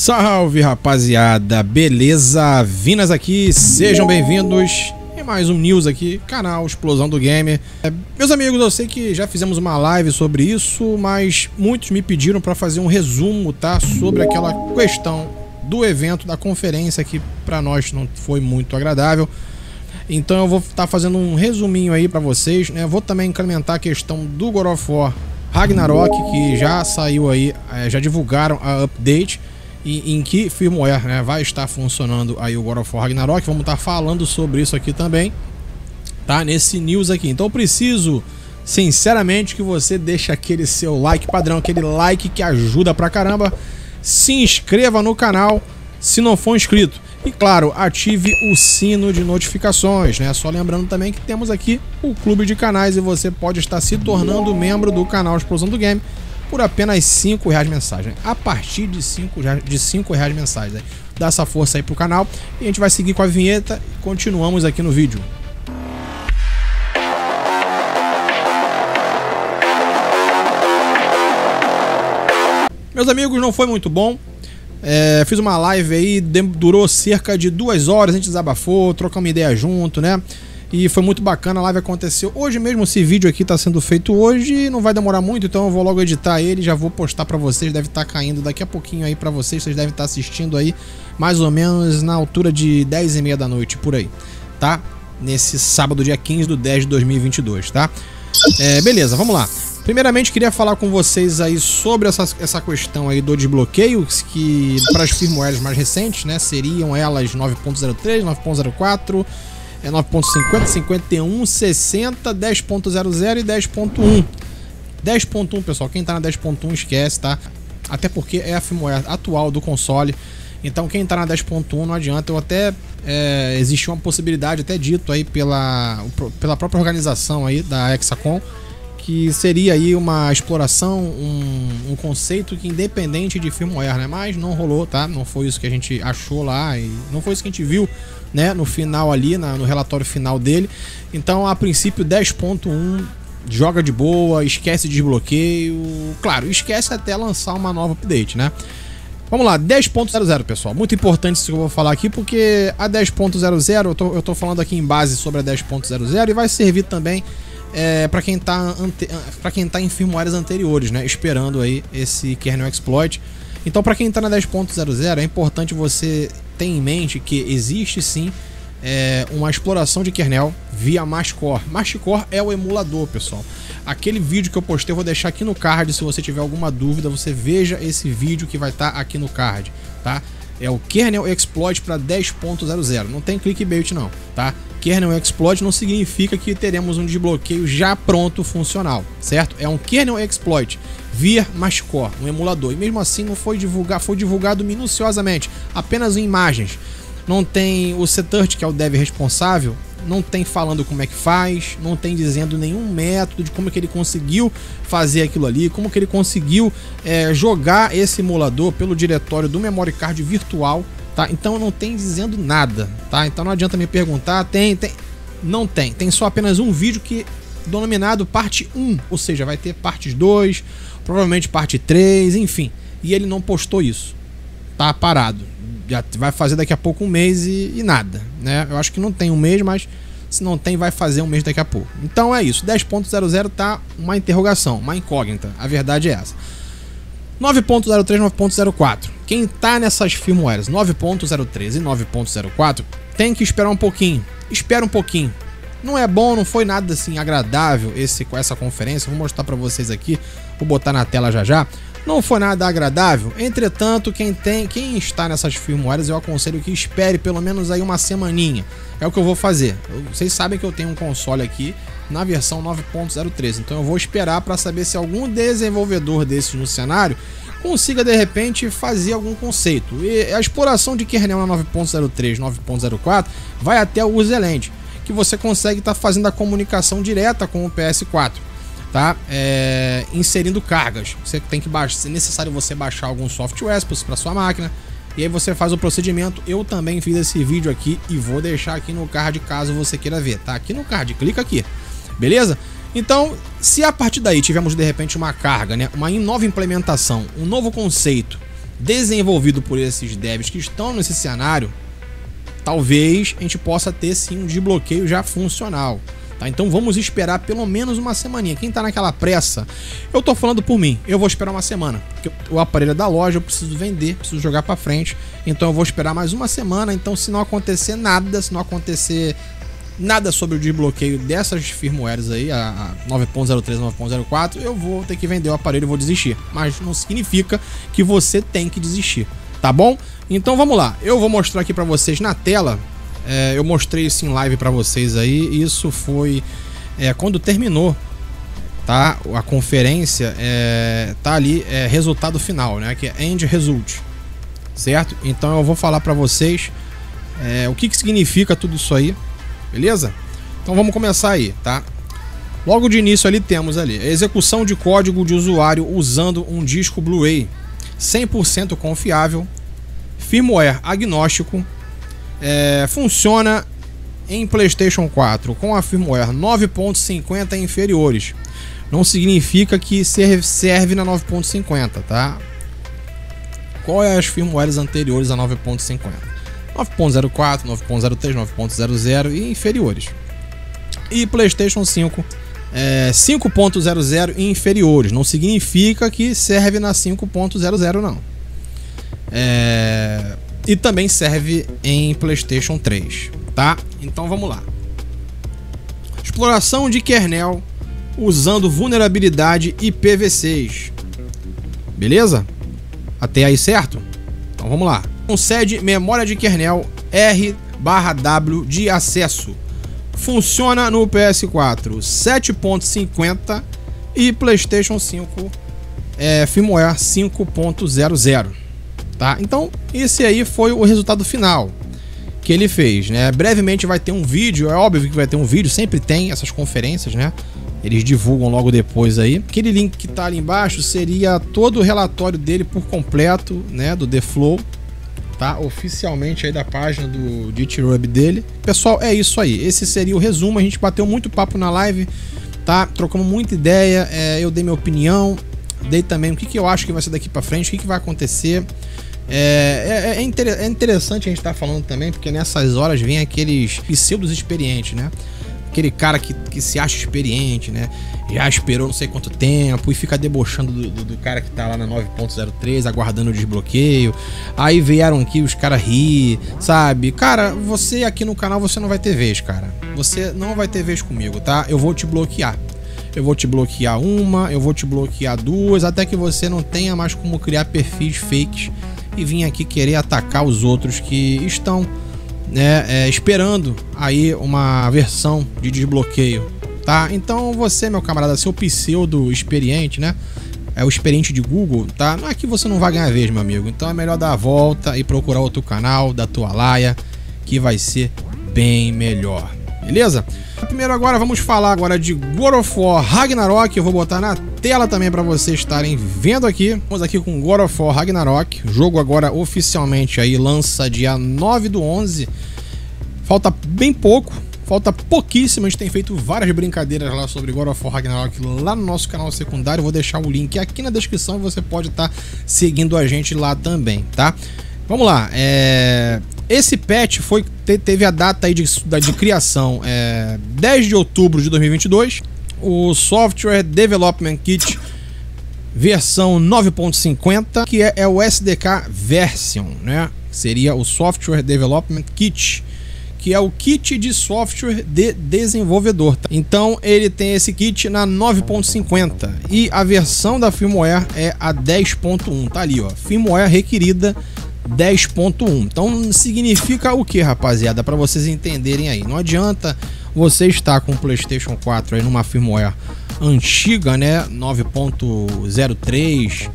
Salve, rapaziada, beleza? Vinas aqui, sejam bem-vindos e mais um news aqui, canal Explosão do Gamer. Meus amigos, eu sei que já fizemos uma live sobre isso, mas muitos me pediram para fazer um resumo, tá? Sobre aquela questão do evento, da conferência, que para nós não foi muito agradável. Então eu vou estar fazendo um resuminho aí para vocês, né? Vou também incrementar a questão do God of War Ragnarok, que já saiu aí, já divulgaram a update em que firmware, né, vai estar funcionando aí o God of War Ragnarok. Vamos estar falando sobre isso aqui também, tá? Nesse news aqui. Então eu preciso, sinceramente, que você deixe aquele seu like padrão, aquele like que ajuda pra caramba. Se inscreva no canal se não for inscrito. E claro, ative o sino de notificações, né? Só lembrando também que temos aqui o clube de canais e você pode estar se tornando membro do canal Explosão do Game por apenas R$5 mensagem. A partir de R$5 mensagem, né? Dá essa força aí pro canal e a gente vai seguir com a vinheta e continuamos aqui no vídeo. Meus amigos, não foi muito bom. Fiz uma live aí, durou cerca de 2 horas, a gente desabafou, trocamos uma ideia junto, né? E foi muito bacana, a live aconteceu hoje mesmo, esse vídeo aqui tá sendo feito hoje, não vai demorar muito, então eu vou logo editar ele, já vou postar pra vocês, deve estar caindo daqui a pouquinho aí pra vocês, vocês devem estar assistindo aí mais ou menos na altura de 10h30 da noite, por aí, tá? Nesse sábado, dia 15/10/2022, tá? Beleza, vamos lá. Primeiramente, queria falar com vocês aí sobre essa questão aí do desbloqueio, que para as firmwares mais recentes, né, seriam elas 9.03, 9.04, 9.50, 51, 60, 10.00 e 10.1. 10.1, pessoal, quem tá na 10.1 esquece, tá? Até porque é a firmware atual do console, então quem tá na 10.1 não adianta. Eu até, existe uma possibilidade, até dito aí pela própria organização aí da Hexacon, que seria aí uma exploração, um conceito que independente de firmware, né? Mas não rolou, tá? Não foi isso que a gente achou lá e não foi isso que a gente viu, né? No final ali, no relatório final dele. Então, a princípio, 10.1 joga de boa, esquece desbloqueio, claro, esquece até lançar uma nova update, né? Vamos lá, 10.00, pessoal. Muito importante isso que eu vou falar aqui, porque a 10.00, eu tô falando aqui em base sobre a 10.00 e vai servir também para quem tá em firmwares anteriores, né, esperando aí esse kernel exploit. Então, para quem tá na 10.00, é importante você ter em mente que existe sim uma exploração de kernel via MassCore. MassCore é o emulador, pessoal. Aquele vídeo que eu postei eu vou deixar aqui no card, se você tiver alguma dúvida, você veja esse vídeo que vai estar aqui no card, tá? É o kernel exploit para 10.00. Não tem clickbait não, tá? Kernel exploit não significa que teremos um desbloqueio já pronto funcional, certo? É um kernel exploit via MassCore, um emulador. E mesmo assim não foi divulgado, foi divulgado minuciosamente, apenas em imagens. Não tem o C30, que é o dev responsável, não tem falando como é que faz, não tem dizendo nenhum método de como que ele conseguiu fazer aquilo ali, como que ele conseguiu jogar esse emulador pelo diretório do memory card virtual. Tá? Então não tem dizendo nada, tá? Então não adianta me perguntar, não tem só apenas um vídeo que denominado parte 1, ou seja, vai ter parte 2, provavelmente parte 3, enfim, e ele não postou isso, tá parado, já vai fazer daqui a pouco um mês e nada, né? Eu acho que não tem um mês, mas se não tem, vai fazer um mês daqui a pouco. Então é isso, 10.00 tá uma interrogação, uma incógnita, a verdade é essa. 9.03, 9.04. Quem tá nessas firmwares 9.03 e 9.04 tem que esperar um pouquinho. Espera um pouquinho. Não é bom, não foi nada assim agradável essa conferência. Vou mostrar para vocês aqui, vou botar na tela já já. Não foi nada agradável. Entretanto, quem está nessas firmwares, eu aconselho que espere pelo menos aí uma semaninha. É o que eu vou fazer. Vocês sabem que eu tenho um console aqui na versão 9.03, então eu vou esperar para saber se algum desenvolvedor desses no cenário consiga de repente fazer algum conceito. E a exploração de kernel na 9.03, 9.04 vai até o userland, que você consegue estar fazendo a comunicação direta com o PS4, tá? Inserindo cargas. Você tem que baixar, é necessário você baixar algum software para sua máquina. E aí você faz o procedimento. Eu também fiz esse vídeo aqui e vou deixar aqui no card caso você queira ver, tá? Aqui no card, clica aqui. Beleza? Então, se a partir daí tivermos de repente uma carga, né, uma nova implementação, um novo conceito desenvolvido por esses devs que estão nesse cenário, talvez a gente possa ter sim um desbloqueio já funcional. Tá, então vamos esperar pelo menos uma semaninha. Quem tá naquela pressa, eu tô falando por mim, eu vou esperar uma semana. Porque o aparelho é da loja, eu preciso vender, preciso jogar pra frente. Então eu vou esperar mais uma semana. Então se não acontecer nada, se não acontecer nada sobre o desbloqueio dessas firmwares aí, a 9.03, 9.04, eu vou ter que vender o aparelho e vou desistir. Mas não significa que você tem que desistir, tá bom? Então vamos lá, eu vou mostrar aqui pra vocês na tela. Eu mostrei isso em live pra vocês aí. Isso foi quando terminou, tá? A conferência, tá ali, resultado final, né? Que é End Result, certo? Então eu vou falar pra vocês o que significa tudo isso aí, beleza? Então vamos começar aí, tá? Logo de início ali temos ali a execução de código de usuário usando um disco Blu-ray 100% confiável, firmware agnóstico. Funciona em PlayStation 4 com a firmware 9.50 inferiores. Não significa que serve na 9.50, tá? Qual é as firmwares anteriores a 9.50? 9.04, 9.03, 9.00 e inferiores. E PlayStation 5 5.00 e inferiores. Não significa que serve na 5.00, não. E também serve em PlayStation 3, tá? Então vamos lá. Exploração de kernel usando vulnerabilidade IPv6. Beleza? Até aí certo? Então vamos lá. Concede memória de kernel R/W de acesso. Funciona no PS4 7.50 e PlayStation 5 firmware 5.00. Tá? Então esse aí foi o resultado final que ele fez, né? Brevemente vai ter um vídeo, é óbvio que vai ter um vídeo, sempre tem essas conferências, né? Eles divulgam logo depois aí. Aquele link que tá ali embaixo seria todo o relatório dele por completo, né? Do The Flow, tá? Oficialmente aí da página do GitHub dele. Pessoal, é isso aí, esse seria o resumo. A gente bateu muito papo na live, tá? Trocamos muita ideia, eu dei minha opinião, dei também o que eu acho que vai ser daqui pra frente, o que vai acontecer. É interessante a gente estar falando também, porque nessas horas vem aqueles pseudos experientes, né? Aquele cara que se acha experiente, né? Já esperou não sei quanto tempo e fica debochando do cara que tá lá na 9.03, aguardando o desbloqueio. Aí vieram aqui os caras rir, sabe? Cara, você aqui no canal, você não vai ter vez, cara. Você não vai ter vez comigo, tá? Eu vou te bloquear. Eu vou te bloquear uma, eu vou te bloquear duas, até que você não tenha mais como criar perfis fakes e vim aqui querer atacar os outros que estão, né, esperando aí uma versão de desbloqueio, tá? Então você, meu camarada, seu pseudo experiente, né, é o experiente de Google, tá? Não é que você não vai ganhar vez, meu amigo. Então é melhor dar a volta e procurar outro canal da tua laia, que vai ser bem melhor, beleza? Primeiro agora vamos falar agora de God of War Ragnarok. Eu vou botar na tela também para vocês estarem vendo aqui. Vamos aqui com God of War Ragnarok. O jogo agora oficialmente aí lança dia 9/11. Falta bem pouco, falta pouquíssimo. A gente tem feito várias brincadeiras lá sobre God of War Ragnarok lá no nosso canal secundário. Eu vou deixar o link aqui na descrição e você pode estar seguindo a gente lá também, tá? Vamos lá, esse patch teve a data aí de criação 10 de outubro de 2022. O Software Development Kit versão 9.50, que é o SDK Version, né? Seria o Software Development Kit, que é o kit de software de desenvolvedor, tá? Então ele tem esse kit na 9.50 e a versão da firmware é a 10.1, tá ali ó, firmware requerida 10.1. Então significa o que, rapaziada, para vocês entenderem aí. Não adianta você estar com o PlayStation 4 aí numa firmware antiga, né? 9.03,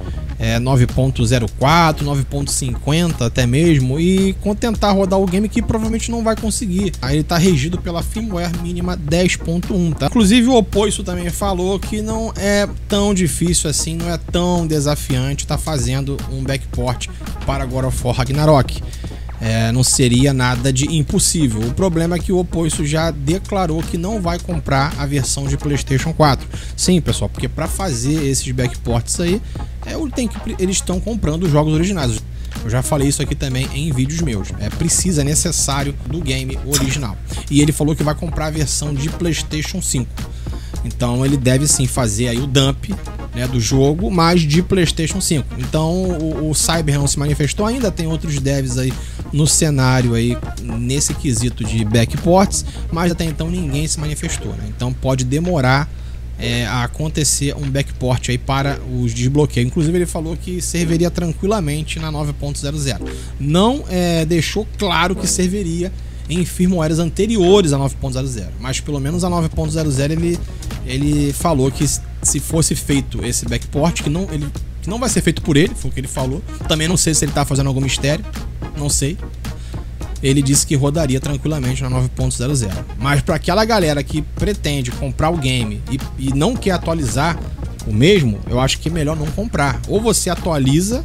9.04, 9.50 até mesmo, e tentar rodar o game que provavelmente não vai conseguir. Aí ele tá regido pela firmware mínima 10.1, tá? Inclusive o Opoiso também falou que não é tão difícil assim, não é tão desafiante tá fazendo um backport para God of War Ragnarok. não seria nada de impossível. O problema é que o oposto já declarou que não vai comprar a versão de PlayStation 4. Sim, pessoal, porque para fazer esses backports aí, eles estão comprando os jogos originais. Eu já falei isso aqui também em vídeos meus. É necessário do game original. E ele falou que vai comprar a versão de PlayStation 5. Então ele deve sim fazer aí o dump, né, do jogo, mas de PlayStation 5. Então o Cyber não se manifestou ainda, tem outros devs aí no cenário aí nesse quesito de backports, mas até então ninguém se manifestou, né? Então pode demorar a acontecer um backport aí para os desbloqueios. Inclusive ele falou que serviria tranquilamente na 9.00. Não deixou claro que serviria em firmwares anteriores a 9.00, mas pelo menos a 9.00 ele falou que se fosse feito esse backport, que não vai ser feito por ele, foi o que ele falou. Também não sei se ele está fazendo algum mistério, não sei. Ele disse que rodaria tranquilamente na 9.00. Mas para aquela galera que pretende comprar o game e não quer atualizar o mesmo, eu acho que é melhor não comprar. Ou você atualiza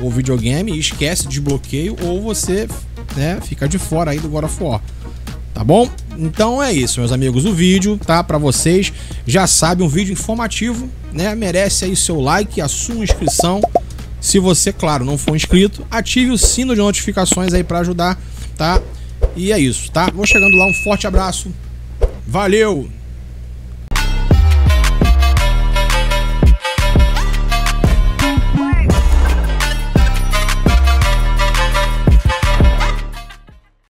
o videogame e esquece de desbloqueio, ou você, né, fica de fora aí do God of War. Tá bom? Então é isso, meus amigos. O vídeo, tá, para vocês, já sabe, um vídeo informativo, né? Merece aí seu like, a sua inscrição. Se você, claro, não for inscrito, ative o sino de notificações aí para ajudar, tá? E é isso, tá? Vou chegando lá, um forte abraço. Valeu!